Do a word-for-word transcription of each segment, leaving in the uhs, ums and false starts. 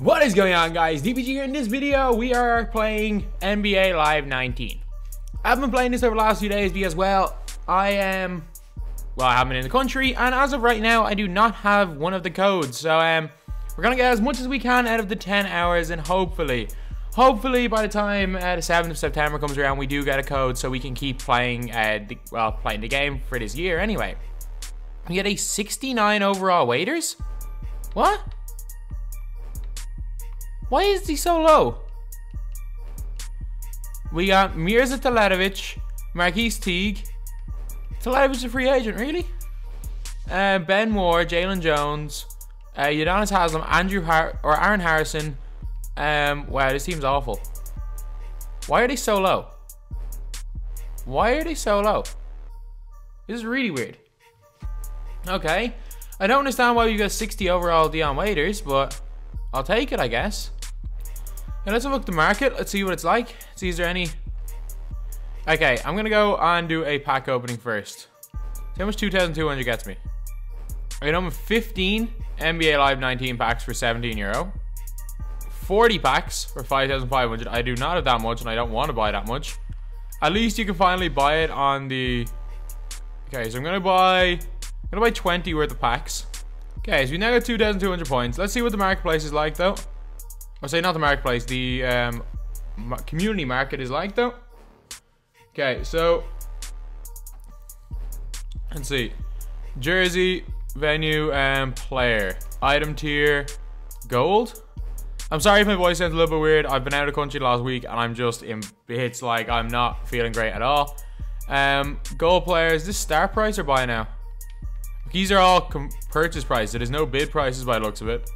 What is going on, guys? D B G here. In this video we are playing N B A Live nineteen. I've been playing this over the last few days because, well, I am, well, I haven't been in the country, and as of right now I do not have one of the codes, so um we're gonna get as much as we can out of the ten hours, and hopefully hopefully by the time uh, the seventh of September comes around we do get a code so we can keep playing uh the, well playing the game for this year anyway. We get a sixty-nine overall Waiters. What? Why is he so low? We got Mirza Teletovic, Marquise Teague. Teletovic's a free agent, really? Uh, Ben Moore, Jalen Jones, uh, Yudonis Haslam, Andrew Har or Aaron Harrison. Um, wow, this seems awful. Why are they so low? Why are they so low? This is really weird. Okay. I don't understand why we got sixty overall Dion Waiters, but I'll take it, I guess. Now let's have a look at the market. Let's see what it's like. See, is there any... Okay, I'm going to go and do a pack opening first. See how much two thousand two hundred gets me. Alright, I'm fifteen N B A Live nineteen packs for seventeen euro. forty packs for five thousand five hundred. I do not have that much, and I don't want to buy that much. At least you can finally buy it on the... Okay, so I'm going to buy... I'm going to buy twenty worth of packs. Okay, so we now got two thousand two hundred points. Let's see what the marketplace is like, though. Or say, not the marketplace, the um, community market is like, though. Okay, so let's see. Jersey, venue, and um, player. Item tier, gold. I'm sorry if my voice sounds a little bit weird. I've been out of the country last week, and I'm just in bits. Like, I'm not feeling great at all. Um, gold player, is this star price or buy now? These are all purchase price. There's no bid prices by the looks of it.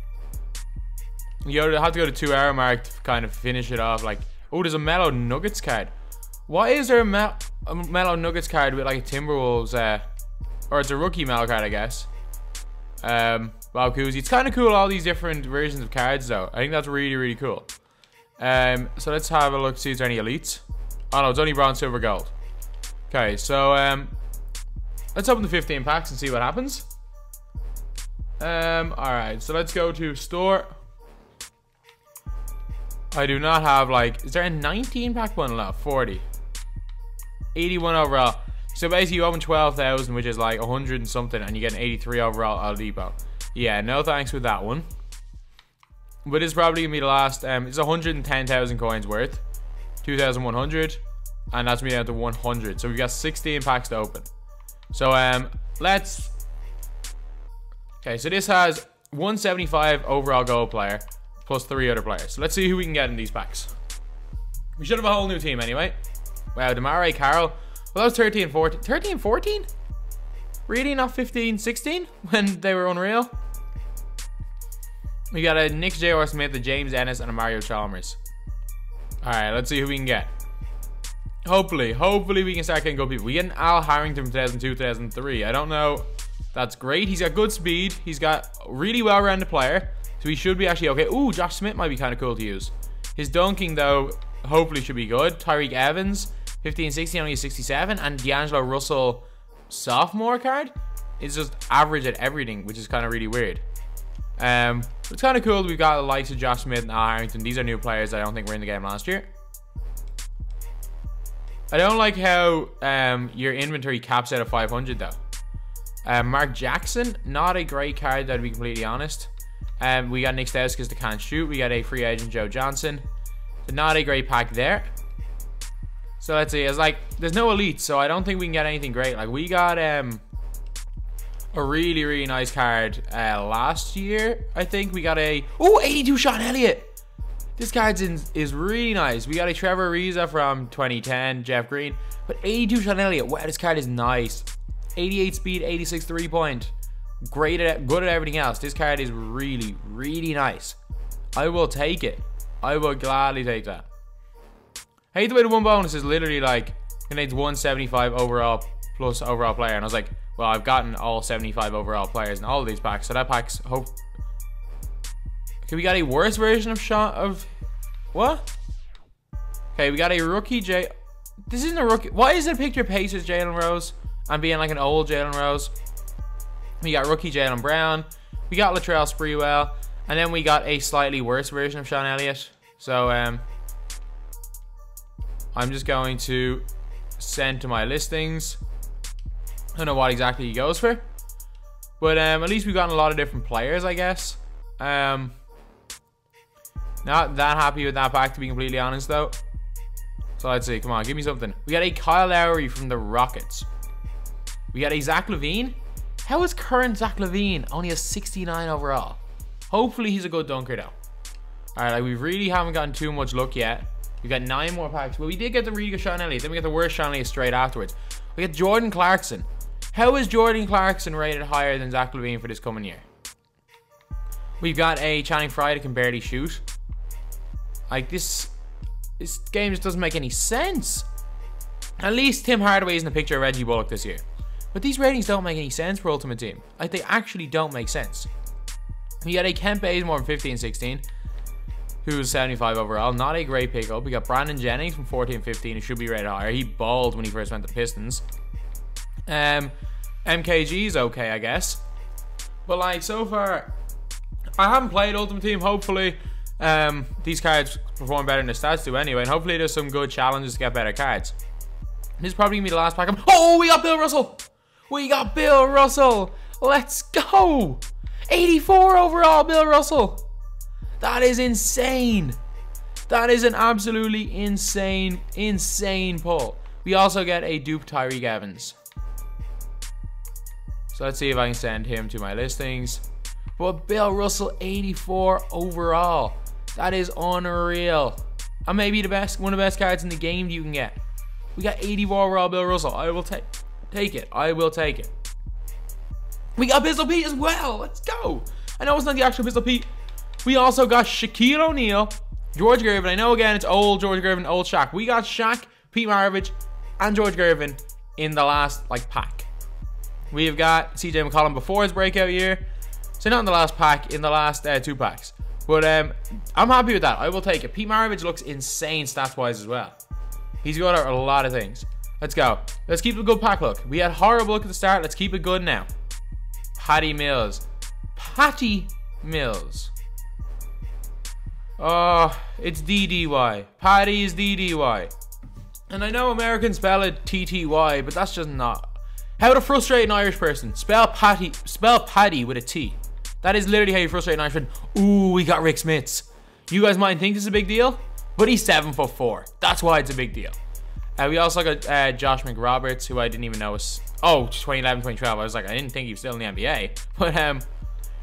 You'll have to go to two hour mark to kind of finish it off. Like, oh, there's a Melo Nuggets card. Why is there a, Mel a Melo Nuggets card with like a Timberwolves, uh, or it's a rookie Melo card, I guess. Um, Bob Cousy. It's kind of cool, all these different versions of cards, though. I think that's really, really cool. Um, so let's have a look, see if there's any elites. Oh no, it's only bronze, silver, gold. Okay, so um. Let's open the fifteen packs and see what happens. Um, alright, so let's go to store. I do not have, like, is there a nineteen pack one left? forty. eighty-one overall. So basically you open twelve thousand, which is like one hundred and something, and you get an eighty-three overall El Depot. Yeah, no thanks with that one. But it's probably going to be the last, um, it's one hundred ten thousand coins worth. two thousand one hundred, and that's me down to one hundred. So we've got sixteen packs to open. So, um, let's... Okay, so this has one seventy-five overall gold player, plus three other players. So let's see who we can get in these packs. We should have a whole new team anyway. Wow, Damare Carroll. Well, that was thirteen fourteen. thirteen fourteen? Really, not fifteen sixteen? When they were unreal? We got a Nick J R Smith, a James Ennis, and a Mario Chalmers. Alright, let's see who we can get. Hopefully, hopefully we can start getting good people. We get an Al Harrington from two thousand two, two thousand three. I don't know. That's great. He's got good speed. He's got really well-rounded player. So he should be actually okay. Ooh, Josh Smith might be kind of cool to use. His dunking, though, hopefully should be good. Tyreke Evans, fifteen sixteen, only sixty-seven. And D'Angelo Russell, sophomore card, is just average at everything, which is kind of really weird. Um, it's kind of cool that we've got the likes of Josh Smith and Al Harrington. These are new players that I don't think were in the game last year. I don't like how um, your inventory caps out of five hundred, though. Uh, Mark Jackson, not a great card, to be completely honest. Um, we got Nick Stauskas that can't shoot. We got a free agent, Joe Johnson. So not a great pack there. So let's see. It's like, there's no elites, so I don't think we can get anything great. Like, we got um, a really, really nice card uh, last year, I think. We got a... Ooh, eighty-two Sean Elliott! This card is really nice. We got a Trevor Ariza from twenty ten, Jeff Green, but eighty-two Sean Elliott. Wow, this card is nice. eighty-eight speed, eighty-six three-point. Great at, good at everything else. This card is really, really nice. I will take it. I will gladly take that. I hate the way the one bonus is literally like, it needs one seventy-five overall plus overall player. And I was like, well, I've gotten all seventy-five overall players in all of these packs. So that pack's hope. Okay, we got a worse version of Sean, of, what? Okay, we got a rookie J, this isn't a rookie, why is it a picture of Pacers Jalen Rose? I'm being like an old Jalen Rose. We got rookie Jalen Brown, we got Latrell Sprewell, And then we got a slightly worse version of Sean Elliott. So um, I'm just going to send to my listings. I don't know what exactly he goes for. But um, at least we've gotten a lot of different players, I guess. Um, not that happy with that pack, to be completely honest, though. So let's see. Come on, give me something. We got a Kyle Lowry from the Rockets. We got a Zach Levine. How is current Zach Levine only a sixty-nine overall? Hopefully he's a good dunker, though. All right, like, we really haven't gotten too much luck yet. We got nine more packs. Well, we did get the really good Sean Elliott. Then we got the worst Sean Elliott straight afterwards. We got Jordan Clarkson. How is Jordan Clarkson rated higher than Zach Levine for this coming year? We've got a Channing Frye that can barely shoot. Like, this, this game just doesn't make any sense. At least Tim Hardaway is in the picture of Reggie Bullock this year. But these ratings don't make any sense for Ultimate Team. Like, they actually don't make sense. We got a Kemp Bazemore from fifteen sixteen, who's seventy-five overall. Not a great pickup. We got Brandon Jennings from fourteen fifteen, who should be rated higher. He balled when he first went to Pistons. Um, M K G is okay, I guess. But, like, so far, I haven't played Ultimate Team. Hopefully, um, these cards perform better than the stats do anyway. And hopefully there's some good challenges to get better cards. This is probably going to be the last pack. I'm oh, we got Bill Russell! We got Bill Russell. Let's go. eighty-four overall, Bill Russell. That is insane. That is an absolutely insane, insane pull. We also get a dupe Tyreke Evans. So let's see if I can send him to my listings. But Bill Russell, eighty-four overall. That is unreal. And maybe the best, one of the best cards in the game you can get. We got eighty-four overall, Bill Russell. I will take. Take it. I will take it. We got Pistol Pete as well. Let's go. I know it's not the actual Pistol Pete. We also got Shaquille O'Neal, George Gervin. I know, again, it's old George Gervin, old Shaq. We got Shaq, Pete Maravich, and George Gervin in the last, like, pack. We've got C J McCollum before his breakout year. So not in the last pack, in the last uh, two packs. But um, I'm happy with that. I will take it. Pete Maravich looks insane stats-wise as well. He's got a lot of things. Let's go. Let's keep a good pack look. We had horrible look at the start. Let's keep it good now. Patty Mills. Patty Mills. Oh, it's D D Y. Patty is D D Y. And I know Americans spell it T T Y, but that's just not. How to frustrate an Irish person. Spell Patty. Spell Patty with a T. That is literally how you frustrate an Irishman. Ooh, we got Rick Smits. You guys might think this is a big deal, but he's seven foot four. That's why it's a big deal. Uh, we also got uh, Josh McRoberts, who I didn't even know was... Oh, twenty eleven, twenty twelve. I was like, I didn't think he was still in the N B A. But, um,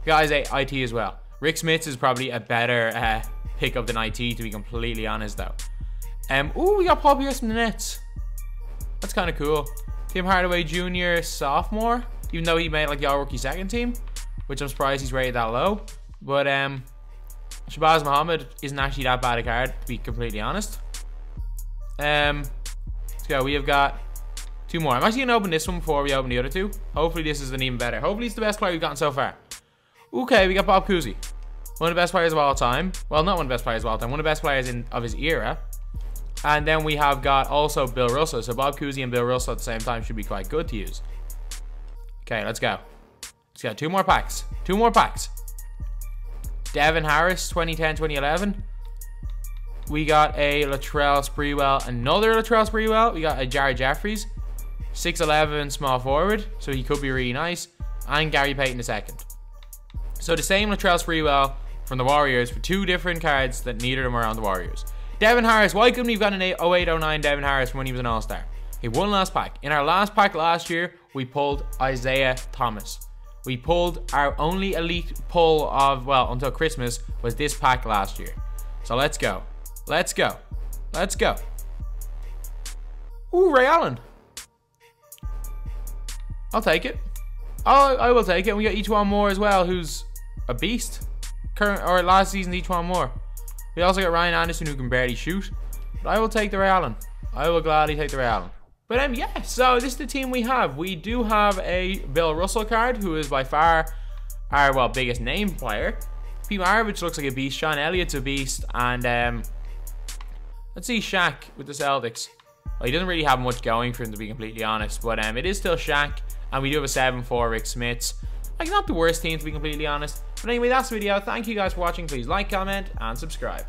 guys, I T as well. Rick Smits is probably a better uh, pickup than I T, to be completely honest, though. Um, ooh, we got Paul Pierce from the Nets. That's kind of cool. Tim Hardaway Junior, sophomore. Even though he made, like, the all-rookie second team, which I'm surprised he's rated that low. But, um, Shabazz Muhammad isn't actually that bad a card, to be completely honest. Um... Go. We have got two more. I'm actually gonna open this one before we open the other two. Hopefully this is an even better. Hopefully it's the best player we've gotten so far. Okay, we got Bob Cousy, one of the best players of all time. Well, not one of the best players of all time. One of the best players in of his era. And then we have got also Bill Russell. So Bob Cousy and Bill Russell at the same time should be quite good to use. Okay, let's go. Let's go. Two more packs. Two more packs. Devin Harris, twenty ten, twenty eleven. We got a Latrell Sprewell, another Latrell Sprewell. We got a Jarrett Jeffries, six eleven small forward, so he could be really nice. And Gary Payton the second. So the same Latrell Sprewell from the Warriors for two different cards that neither of them are on the Warriors. Devin Harris, why couldn't we have gotten an oh eight oh nine Devin Harris from when he was an All-Star? Okay, one last pack. In our last pack last year, we pulled Isaiah Thomas. We pulled our only elite pull of, well, until Christmas, was this pack last year. So let's go. Let's go. Let's go. Ooh, Ray Allen. I'll take it. I'll, I will take it. We got Etuan Moore as well, who's a beast. Current or last season's Etuan Moore. We also got Ryan Anderson, who can barely shoot. But I will take the Ray Allen. I will gladly take the Ray Allen. But um, yeah, so this is the team we have. We do have a Bill Russell card, who is by far our, well, biggest name player. Pete Maravich looks like a beast. Sean Elliott's a beast. And, um... let's see Shaq with the Celtics. Well, he doesn't really have much going for him, to be completely honest. But um, it is still Shaq. And we do have a seven four Rick Smits. Like, not the worst team, to be completely honest. But anyway, that's the video. Thank you guys for watching. Please like, comment, and subscribe.